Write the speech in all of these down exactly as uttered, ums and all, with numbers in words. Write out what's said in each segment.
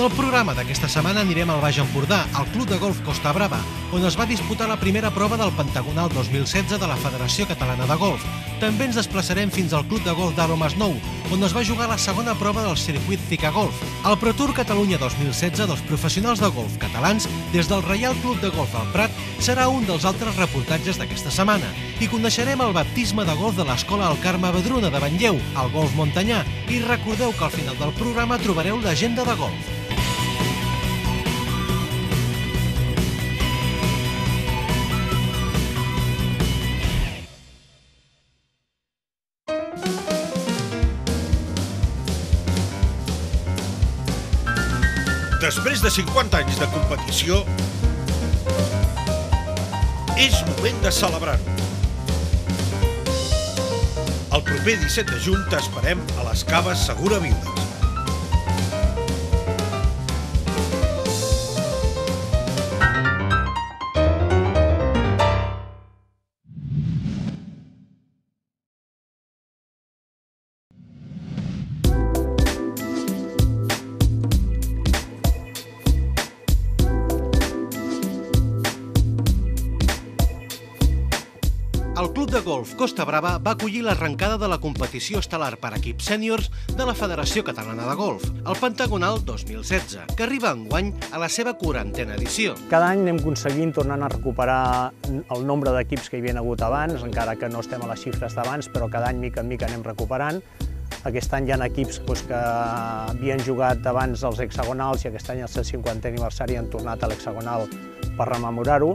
En el programa d'aquesta setmana anirem al Baix Empordà, al Club de Golf Costa Brava, on es va disputar la primera prova del Pentagonal dos mil setze de la Federació Catalana de Golf. També ens desplaçarem fins al Club de Golf d'Aro Mas Nou, on es va jugar la segona prova del circuit CiCaGolf. El Pro-Tour Catalunya dos mil setze dels professionals de golf catalans des del Reial Club de Golf del Prat serà un dels altres reportatges d'aquesta setmana. I coneixerem el baptisme de golf de l'escola al Carme Vedruna de Manlleu, al Golf Montanyà, i recordeu que al final del programa trobareu l'agenda de golf. Després de cinquanta anys de competició, és moment de celebrar-ho. El proper disset de juny t'esperem a les caves Segura Viudas. El Club de Golf Costa Brava va acollir l'arrencada de la competició estel·lar per equips sèniors de la Federació Catalana de Golf, el Pentagonal dos mil setze, que arriba enguany a la seva quarantena edició. Cada any anem aconseguint tornar a recuperar el nombre d'equips que hi havia hagut abans, encara que no estem a les xifres d'abans, però cada any, mica en mica, anem recuperant. Aquest any hi ha equips doncs, que havien jugat abans als hexagonals i aquest any, al seu cinquantè aniversari, han tornat a l'hexagonal per rememorar-ho.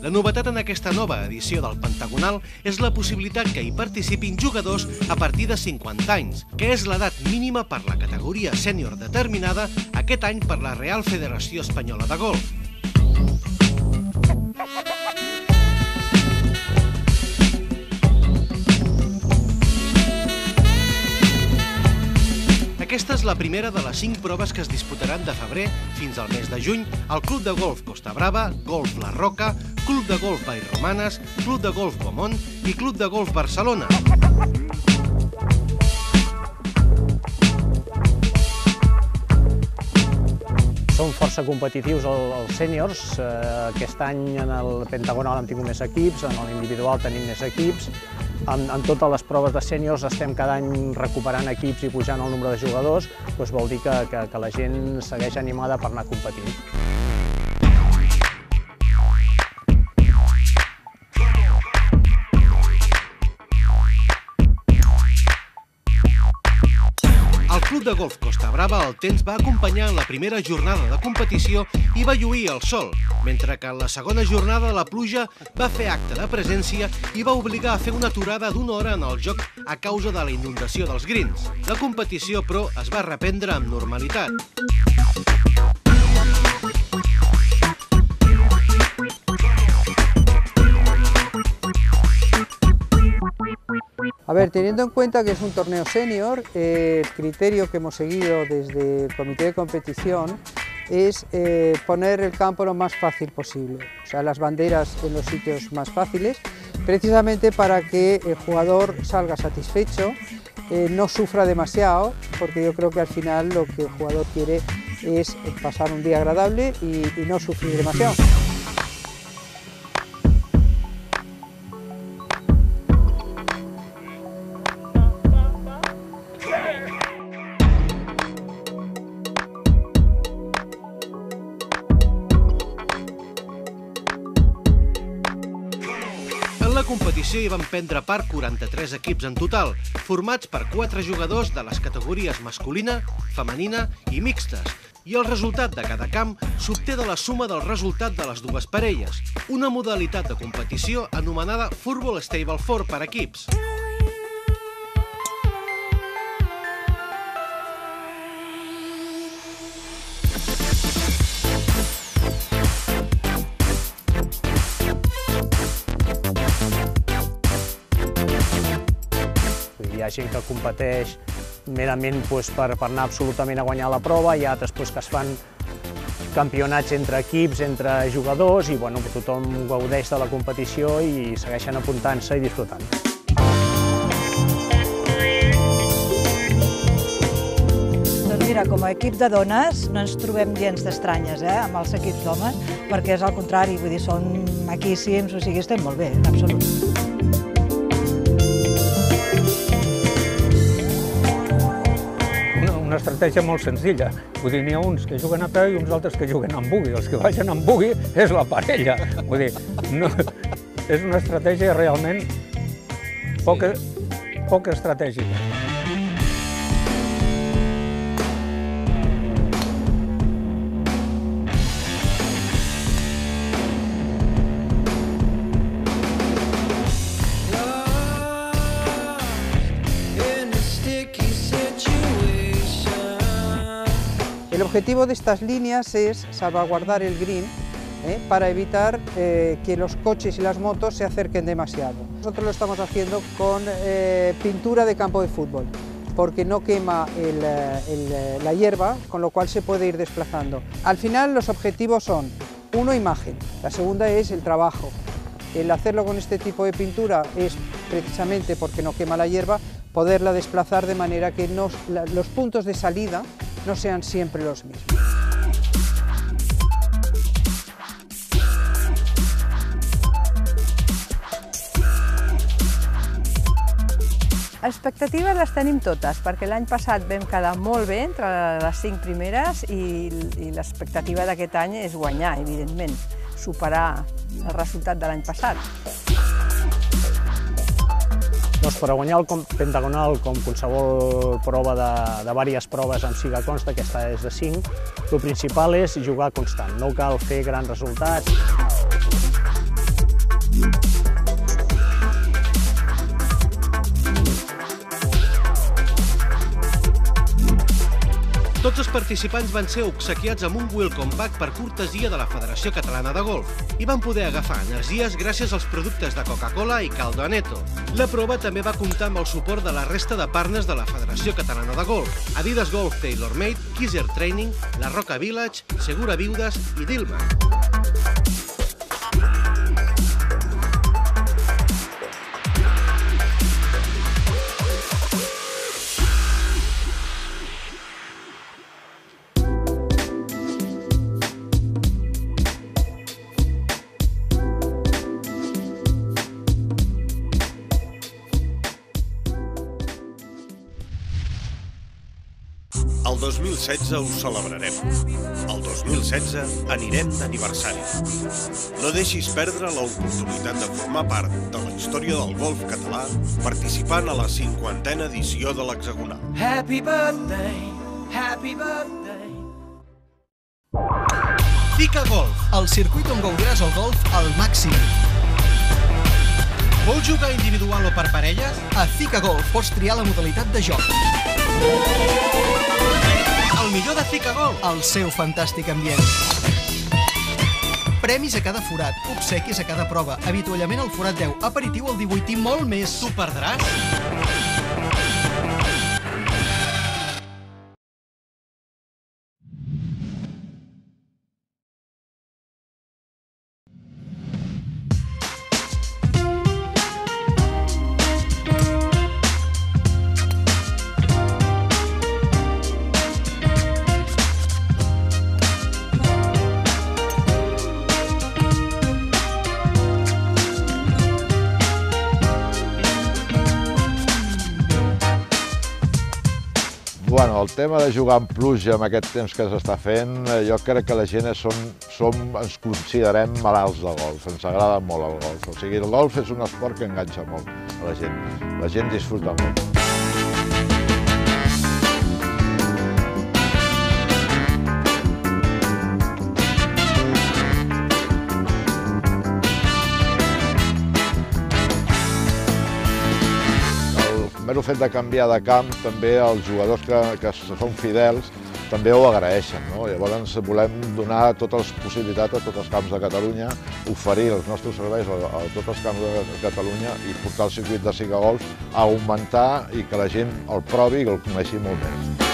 La novetat en aquesta nova edició del Pentagonal és la possibilitat que hi participin jugadors a partir de cinquanta anys, que és l'edat mínima per la categoria sènior determinada aquest any per la Real Federació Espanyola de Golf. Aquesta és la primera de les cinc proves que es disputaran de febrer fins al mes de juny al Club de Golf Costa Brava, Golf La Roca, Club de Golf Bairromanes, Club de Golf Guamont i Club de Golf Barcelona. Són força competitius els sèniors. Aquest any en el Pentagonal hem tingut més equips, en l'individual tenim més equips. En totes les proves de sèniors estem cada any recuperant equips i pujant el nombre de jugadors, doncs vol dir que la gent segueix animada per anar competint. El Club de Golf Costa Brava el temps va acompanyar en la primera jornada de competició i va lluir el sol, mentre que en la segona jornada la pluja va fer acte de presència i va obligar a fer una aturada d'una hora en el joc a causa de la inundació dels greens. La competició, però, es va reprendre amb normalitat. A ver, teniendo en cuenta que es un torneo senior, eh, el criterio que hemos seguido desde el comité de competición es eh, poner el campo lo más fácil posible, o sea, las banderas en los sitios más fáciles, precisamente para que el jugador salga satisfecho, eh, no sufra demasiado, porque yo creo que al final lo que el jugador quiere es pasar un día agradable y, y no sufrir demasiado. Hi van prendre part quaranta-tres equips en total, formats per quatre jugadors de les categories masculina, femenina i mixtes, i el resultat de cada camp s'obté de la suma del resultat de les dues parelles, una modalitat de competició anomenada Fourball Stableford per equips. Hi ha gent que competeix merament per anar absolutament a guanyar la prova, hi ha altres que es fan campionats entre equips, entre jugadors, i tothom gaudeix de la competició i segueixen apuntant-se i disfrutant. com a equip de dones no ens trobem gens d'estranyes eh, amb els equips d'homes, perquè és al contrari, vull dir, són maquíssims, o sigui, estem molt bé, en absolut. Una estratègia molt senzilla. Vull dir, n'hi ha uns que juguen a peu i uns altres que juguen amb bugui. Els que baixen amb bugui és la parella. Vull dir, no, és una estratègia realment poc, poc estratègica. El objetivo de estas líneas es salvaguardar el green ¿eh? para evitar eh, que los coches y las motos se acerquen demasiado. Nosotros lo estamos haciendo con eh, pintura de campo de fútbol, porque no quema el, el, la hierba, con lo cual se puede ir desplazando. Al final los objetivos son, uno, imagen, la segunda es el trabajo. El hacerlo con este tipo de pintura es precisamente porque no quema la hierba, poderla desplazar de manera que no, la, los puntos de salida no sean siempre los mismos. Expectatives les tenim totes, perquè l'any passat vam quedar molt bé entre les cinc primeres i, i l'expectativa d'aquest any és guanyar, evidentment, superar el resultat de l'any passat. Doncs per a guanyar el Pentagonal, com qualsevol prova de, de diverses proves amb siga consta, aquesta és de cinc, el principal és jugar constant, no cal fer grans resultats. Tots els participants van ser obsequiats amb un welcome pack per cortesia de la Federació Catalana de Golf i van poder agafar energies gràcies als productes de Coca-Cola i Caldo Aneto. La prova també va comptar amb el suport de la resta de partners de la Federació Catalana de Golf, Adidas Golf, TaylorMade, Kizer Training, La Roca Village, Segura Viudas i Dilma. El dos mil setze ho celebrarem. El dos mil setze anirem d'aniversari. No deixis perdre l'oportunitat de formar part de la història del golf català participant a la cinquantena edició de l'Hexagonal. Happy birthday, happy birthday. CiCaGolf, el circuit on gaudiràs el golf al màxim. Vols jugar individual o per parelles? A CiCaGolf pots triar la modalitat de joc. El millor de CiCaGolf, el seu fantàstic ambient. Premis a cada forat, obsequis a cada prova, avituallament al forat deu, aperitiu al divuitè i molt més. T'ho perdràs? El tema de jugar amb pluja amb aquest temps que s'està fent, jo crec que la gent som, som, ens considerem malalts de golf, ens agrada molt el golf. O sigui, el golf és un esport que enganxa molt a la gent, la gent disfruta molt. El fet de canviar de camp, també els jugadors que, que són fidels també ho agraeixen. No? Llavors volem donar totes les possibilitats a tots els camps de Catalunya, oferir els nostres serveis a, a tots els camps de Catalunya i portar el circuit de CiCaGolf a augmentar i que la gent el provi i el coneixi molt més.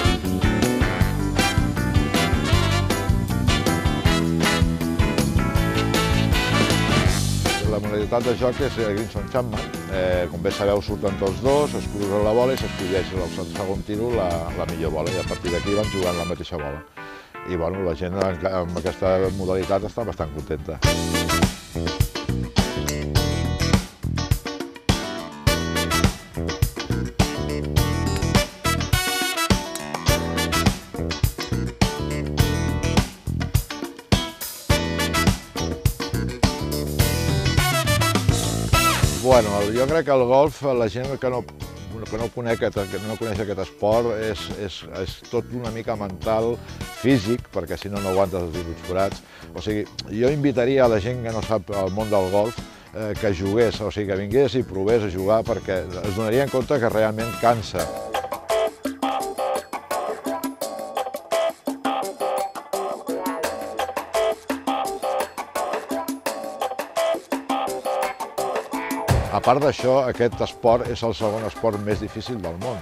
la modalitat de joc és el Greensome-Chapman. Eh, com bé sabeu, surten tots dos, es cruza la bola i s'escolleix el segon tiro la, la millor bola, i a partir d'aquí van jugant la mateixa bola. I bueno, la gent amb aquesta modalitat està bastant contenta. Bueno, jo crec que el golf, la gent que no, que no, conec, que no coneix aquest esport, és, és, és tot una mica mental, físic, perquè si no, no aguantes els divuit forats. O sigui, jo invitaria a la gent que no sap el món del golf eh, que jugués, o sigui, que vingués i provés a jugar, perquè es donaria en compte que realment cansa. A part d'això, aquest esport és el segon esport més difícil del món,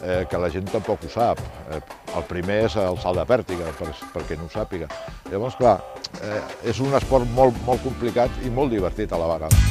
eh, que la gent tampoc ho sap. Eh, el primer és el salt de pèrtiga, per, perquè no ho sàpiga. Llavors, clar, eh, és un esport molt, molt complicat i molt divertit a la vegada.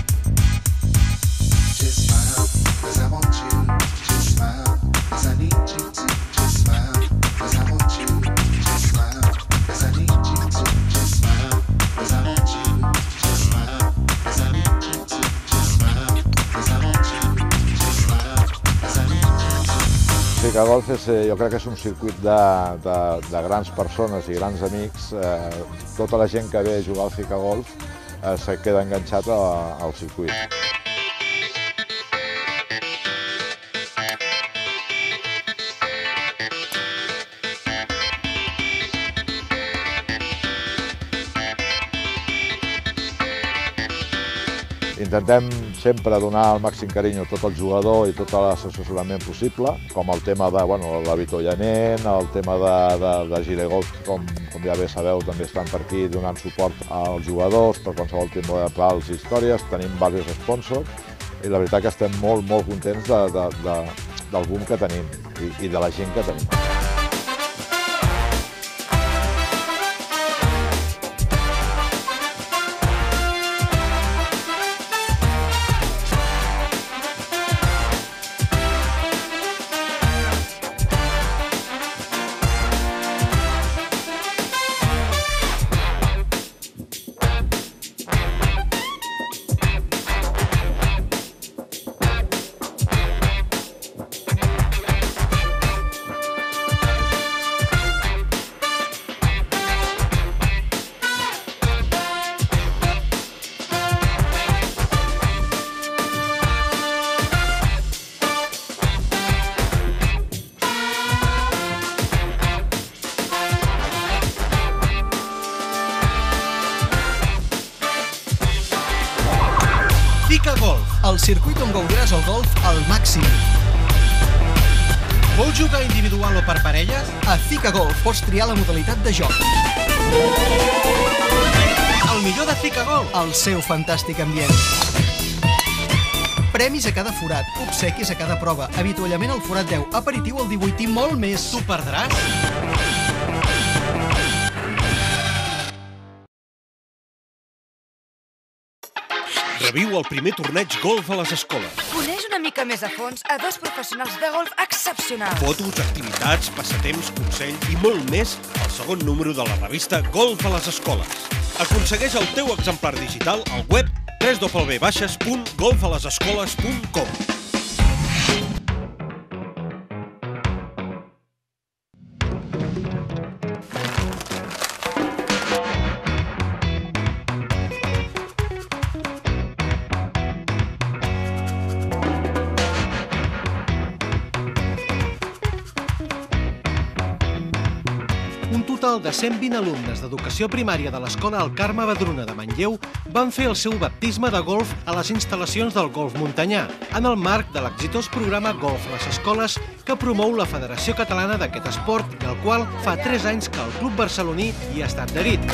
CiCaGolf és, jo crec que és un circuit de, de, de grans persones i grans amics. Eh, tota la gent que ve a jugar al CiCaGolf eh, se queda enganxat a, al circuit. Intentem sempre donar el màxim carinyo a tot el jugador i tot l'assessorament possible, com el tema de bueno, l'avituallament, el tema de, de, de giregolf, com, com ja bé sabeu, també estan per aquí donant suport als jugadors per qualsevol tipus de pals i històries. Tenim diversos sponsors i la veritat que estem molt, molt contents de, de, de, del boom que tenim i, i de la gent que tenim. El circuit on gaudiràs el golf al màxim. Vols jugar individual o per parelles? A CiCaGolf pots triar la modalitat de joc. El millor de CiCaGolf, el seu fantàstic ambient. Premis a cada forat, obsequis a cada prova, avituallament al forat deu, aperitiu al divuitè i molt més. T'ho perdràs? Reviu el primer torneig Golf a les Escoles. Coneix una mica més a fons a dos professionals de golf excepcionals. Fotos, activitats, passatemps, consells i molt més al segon número de la revista Golf a les Escoles. Aconsegueix el teu exemplar digital al web w w w punt golf a les escoles punt com. De cent vint alumnes d'educació primària de l'escola El Carme Badruna de Manlleu van fer el seu baptisme de golf a les instal·lacions del Golf Montanyà, en el marc de l'exitós programa Golf a les Escoles que promou la Federació Catalana d'aquest esport i el qual fa tres anys que el club barceloní hi ha estat adherit.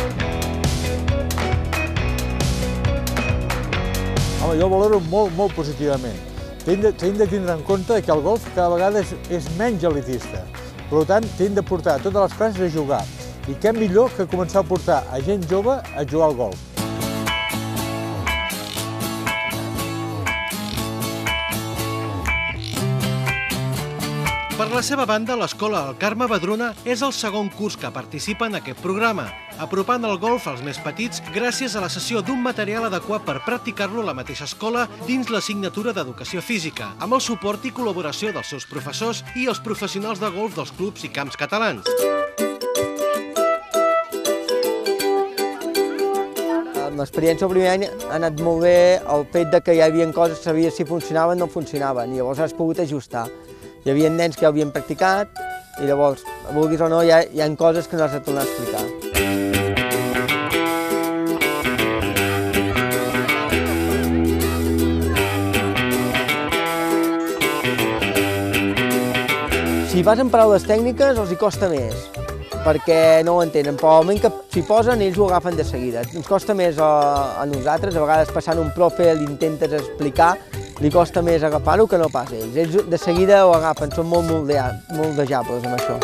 Home, jo ho valoro molt, molt positivament. Hem de, hem de tindre en compte que el golf cada vegada és, és menys elitista. Per tant, hem de portar totes les classes a jugar. I què millor que començar a portar a gent jove a jugar al golf. la seva banda, l'escola El Carme Badruna és el segon curs que participa en aquest programa, apropant el golf als més petits gràcies a la cessió d'un material adequat per practicar-lo a la mateixa escola dins l'assignatura d'Educació Física, amb el suport i col·laboració dels seus professors i els professionals de golf dels clubs i camps catalans. Amb l'experiència del primer any ha anat molt bé el fet que hi havia coses que sabies si funcionaven o no funcionaven i llavors has pogut ajustar. Hi havia nens que ja havien practicat i llavors, vulguis o no, hi ha, hi ha coses que no has de tornar a explicar. Si vas en paraules tècniques els hi costa més, perquè no ho entenen, però al moment que s'hi posen ells ho agafen de seguida. Ens costa més a nosaltres, a vegades passant un profe l'intentes explicar, li costa més agafar-ho que no pas a ells. Ells de seguida ho agafen, són molt moldejables amb això.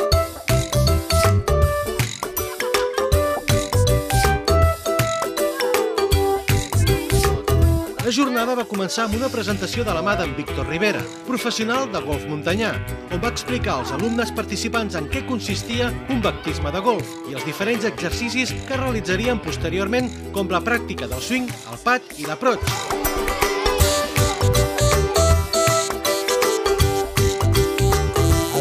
La jornada va començar amb una presentació de la mà d'en Víctor Rivera, professional de golf muntanyà, on va explicar als alumnes participants en què consistia un baptisme de golf i els diferents exercicis que realitzarien posteriorment, com la pràctica del swing, el pat i l'approach.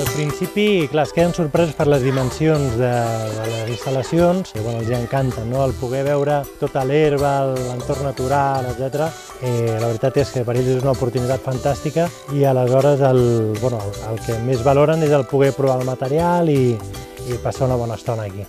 Al principi, clar, es queden sorpresos per les dimensions de, de les instal·lacions, que, bueno, els encanta, no?, el poder veure tota l'herba, l'entorn natural, etcètera. Eh, la veritat és que per ells és una oportunitat fantàstica i aleshores el, bueno, el que més valoren és el poder provar el material i, i passar una bona estona aquí.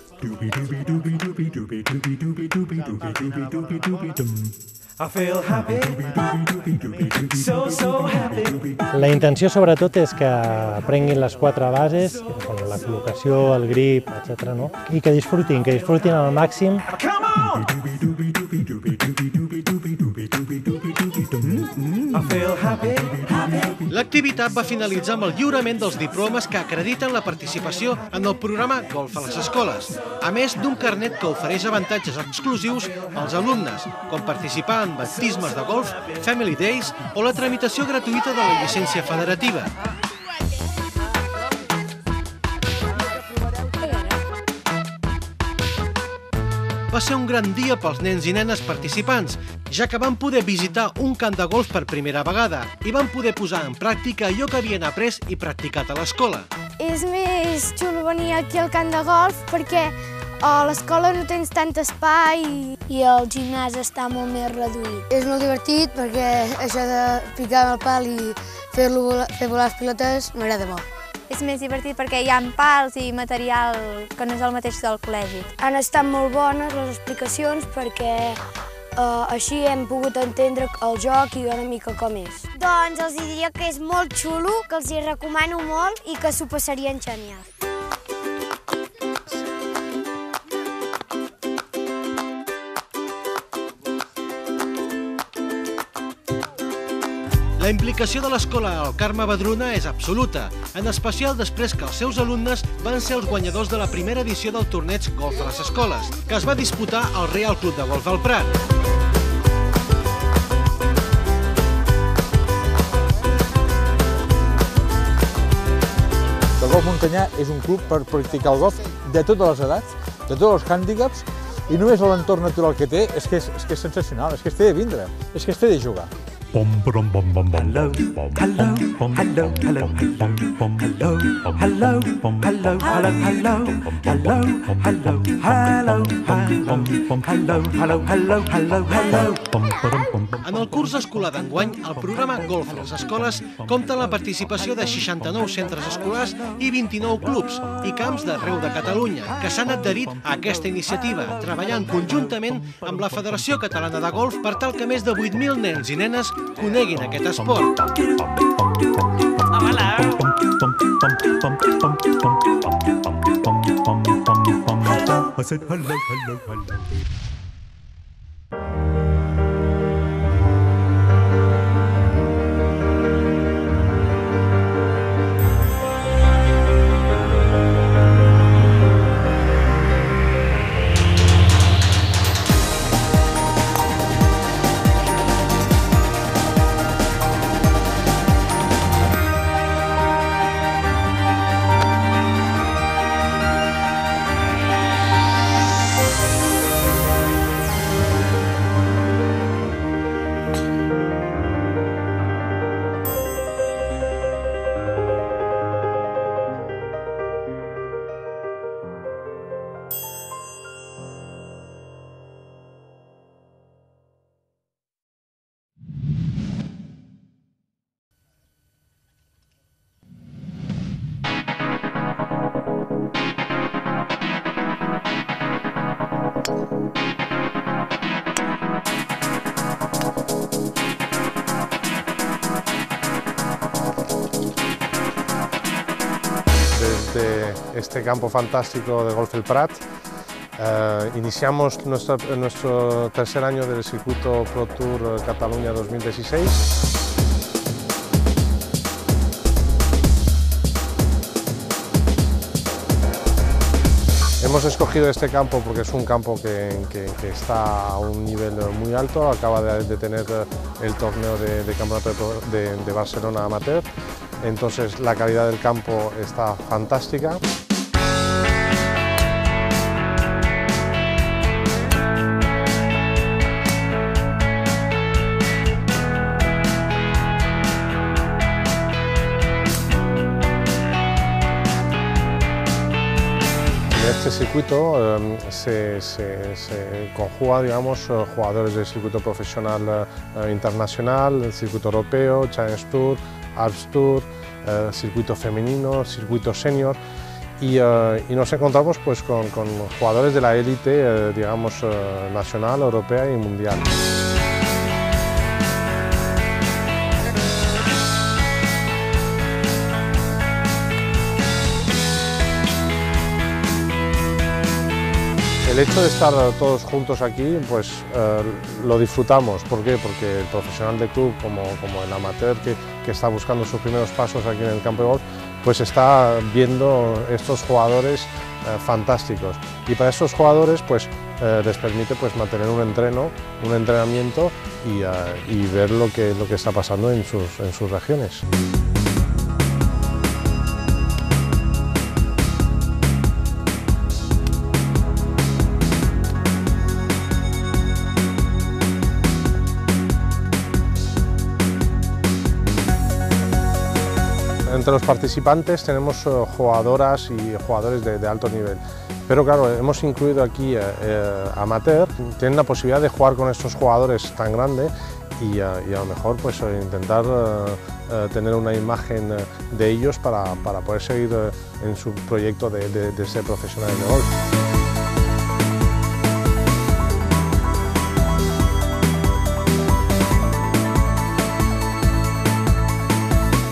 La intenció sobretot és que aprenguin les quatre bases, la col·locació, el grip, etcètera, no?, i que disfrutin, que disfrutin al màxim. L'activitat va finalitzar amb el lliurament dels diplomes que acrediten la participació en el programa Golf a les Escoles, a més d'un carnet que ofereix avantatges exclusius als alumnes, com participar en baptismes de golf, Family Days o la tramitació gratuïta de la llicència federativa. Va ser un gran dia pels nens i nenes participants, ja que van poder visitar un camp de golf per primera vegada i van poder posar en pràctica allò que havien après i practicat a l'escola. És més xulo venir aquí al camp de golf perquè a l'escola no tens tant espai i el gimnàs està molt més reduït. És molt divertit perquè això de picar amb el pal i fer-lo volar, fer volar les pilotes m'agrada molt. És més divertit perquè hi ha pals i material que no és el mateix del col·legi. Han estat molt bones les explicacions perquè eh, així hem pogut entendre el joc i una mica com és. Doncs els diria que és molt xulo, que els hi recomano molt i que s'ho passarien genial. La implicació de l'escola El Carme Badruna és absoluta, en especial després que els seus alumnes van ser els guanyadors de la primera edició del torneig Golf a les Escoles, que es va disputar al Reial Club de Golf del Prat. El Golf Montanyà és un club per practicar el golf de totes les edats, de tots els hàndicaps, i només l'entorn natural que té és que és, és que és sensacional, és que es té de vindre, és que es té de jugar. En el curs escolar d'enguany, el programa Golf a les Escoles compta amb la participació de seixanta-nou centres escolars i vint-i-nou clubs i camps d'arreu de Catalunya que s'han adherit a aquesta iniciativa, treballant conjuntament amb la Federació Catalana de Golf per tal que més de vuit mil nens i nenes coneguin aquest esport. desde este campo fantástico de Golf El Prat. Eh, iniciamos nuestra, nuestro tercer año del circuito Pro-Tour Catalunya dos mil dieciséis. Hemos escogido este campo porque es un campo que, que, que está a un nivel muy alto, acaba de, de tener el torneo de, de campeonato de, de Barcelona amateur, entonces la calidad del campo está fantástica. Este circuito eh, se, se, se conjuga, digamos, jugadores del circuito profesional eh, internacional, el circuito europeo, Challenge Tour, Alps Tour, eh, circuito femenino, circuito senior y, eh, y nos encontramos pues con, con jugadores de la élite, eh, digamos, eh, nacional, europea y mundial. El hecho de estar todos juntos aquí, pues eh, lo disfrutamos. ¿Por qué? Porque el profesional de club, como, como el amateur que, que está buscando sus primeros pasos aquí en el campo de golf, pues está viendo estos jugadores eh, fantásticos. Y para estos jugadores, pues eh, les permite pues, mantener un entreno, un entrenamiento y, eh, y ver lo que, lo que está pasando en sus, en sus regiones. Entre los participantes tenemos uh, jugadoras y jugadores de, de alto nivel, pero claro, hemos incluido aquí uh, uh, amateur, tienen la posibilidad de jugar con estos jugadores tan grandes y, uh, y a lo mejor pues, uh, intentar uh, uh, tener una imagen uh, de ellos para, para poder seguir uh, en su proyecto de, de, de ser profesional de golf.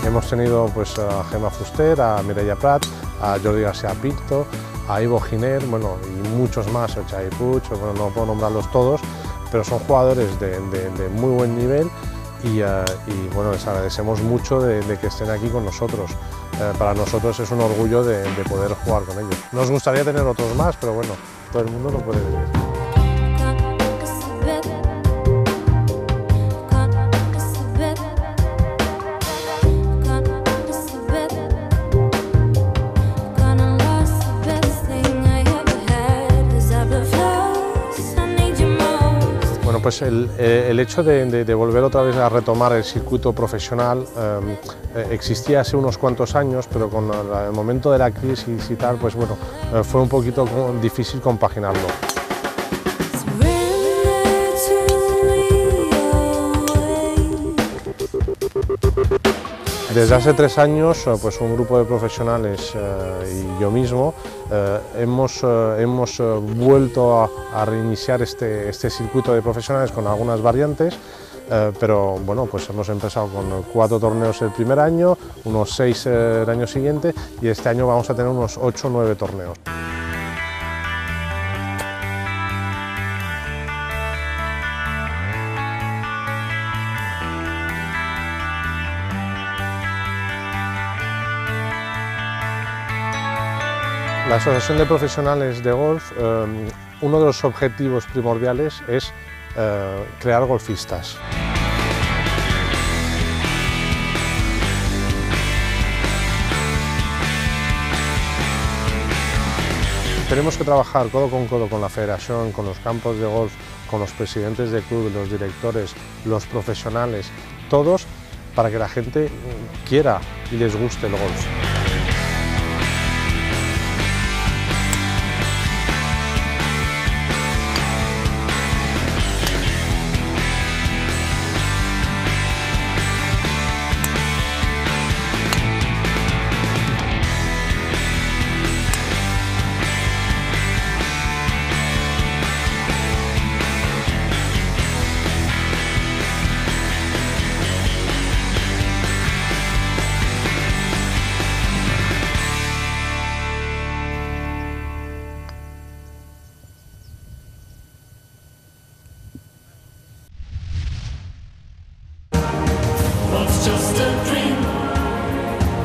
Hemos tenido pues, a Gemma Fuster, a Mireia Prat, a Jordi García Pinto, a Ivo Giner, bueno, y muchos más, a Xavi Puig, bueno, no puedo nombrarlos todos, pero son jugadores de, de, de muy buen nivel y, uh, y bueno, les agradecemos mucho de, de que estén aquí con nosotros. Uh, para nosotros es un orgullo de, de poder jugar con ellos. Nos gustaría tener otros más, pero bueno, todo el mundo lo puede vivir. Pues el, el hecho de, de, de volver otra vez a retomar el circuito profesional eh, existía hace unos cuantos años, pero con la, el momento de la crisis y tal, pues bueno, eh, fue un poquito difícil compaginarlo. Desde hace tres años, pues un grupo de profesionales eh, y yo mismo eh, hemos, eh, hemos vuelto a, a reiniciar este, este circuito de profesionales con algunas variantes, eh, pero bueno, pues hemos empezado con cuatro torneos el primer año, unos seis eh, el año siguiente y este año vamos a tener unos ocho o nueve torneos. La Asociación de Profesionales de Golf, eh, uno de los objetivos primordiales es eh, crear golfistas. Tenemos que trabajar codo con codo con la federación, con los campos de golf, con los presidentes de club, los directores, los profesionales, todos, para que la gente quiera y les guste el golf. just a dream,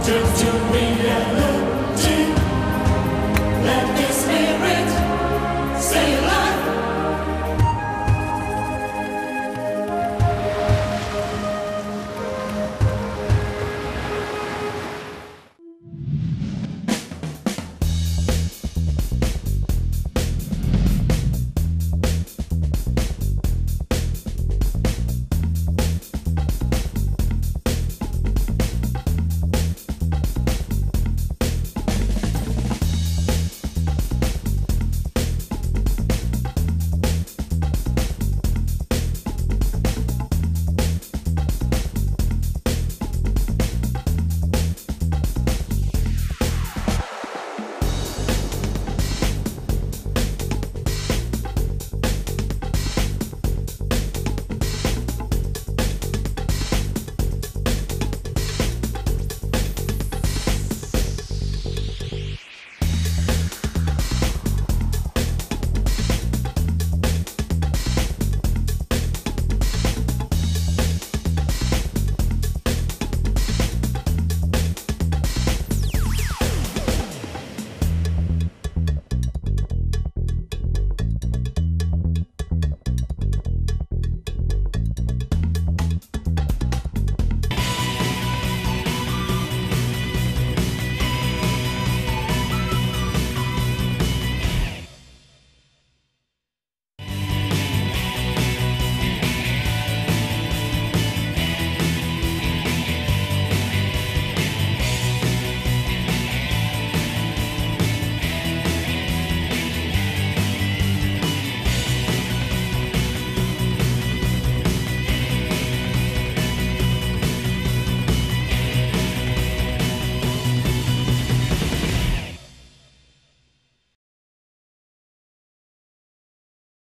just to be loved.